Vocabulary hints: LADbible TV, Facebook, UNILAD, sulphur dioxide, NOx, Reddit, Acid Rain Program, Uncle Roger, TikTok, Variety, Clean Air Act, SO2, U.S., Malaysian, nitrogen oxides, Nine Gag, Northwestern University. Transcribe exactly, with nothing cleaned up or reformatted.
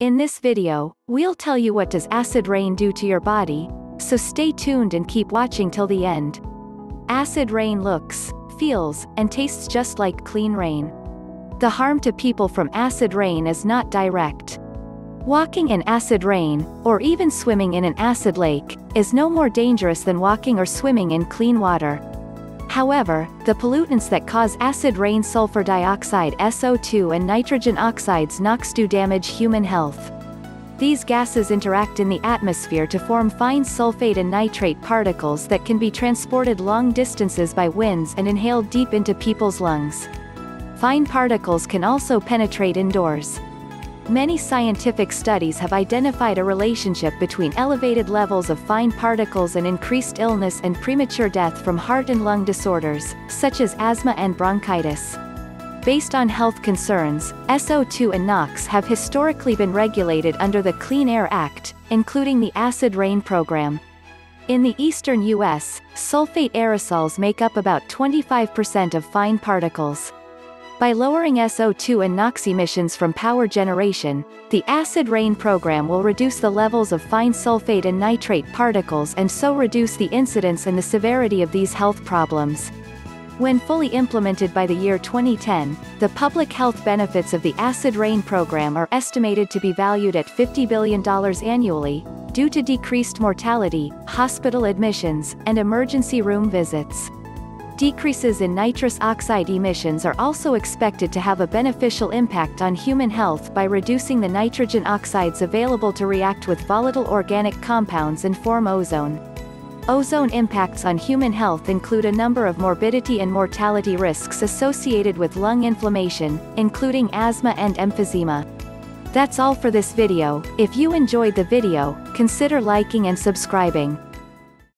In this video, we'll tell you what does acid rain do to your body, so stay tuned and keep watching till the end. Acid rain looks, feels, and tastes just like clean rain. The harm to people from acid rain is not direct. Walking in acid rain, or even swimming in an acid lake, is no more dangerous than walking or swimming in clean water. However, the pollutants that cause acid rain, sulfur dioxide S O two and nitrogen oxides NOx, do damage human health. These gases interact in the atmosphere to form fine sulfate and nitrate particles that can be transported long distances by winds and inhaled deep into people's lungs. Fine particles can also penetrate indoors. Many scientific studies have identified a relationship between elevated levels of fine particles and increased illness and premature death from heart and lung disorders, such as asthma and bronchitis. Based on health concerns, S O two and NOx have historically been regulated under the Clean Air Act, including the Acid Rain Program. In the eastern U S, sulfate aerosols make up about twenty-five percent of fine particles. By lowering S O two and NOx emissions from power generation, the Acid Rain program will reduce the levels of fine sulfate and nitrate particles and so reduce the incidence and the severity of these health problems. When fully implemented by the year twenty ten, the public health benefits of the Acid Rain program are estimated to be valued at fifty billion dollars annually, due to decreased mortality, hospital admissions, and emergency room visits. Decreases in nitrous oxide emissions are also expected to have a beneficial impact on human health by reducing the nitrogen oxides available to react with volatile organic compounds and form ozone. Ozone impacts on human health include a number of morbidity and mortality risks associated with lung inflammation, including asthma and emphysema. That's all for this video. If you enjoyed the video, consider liking and subscribing.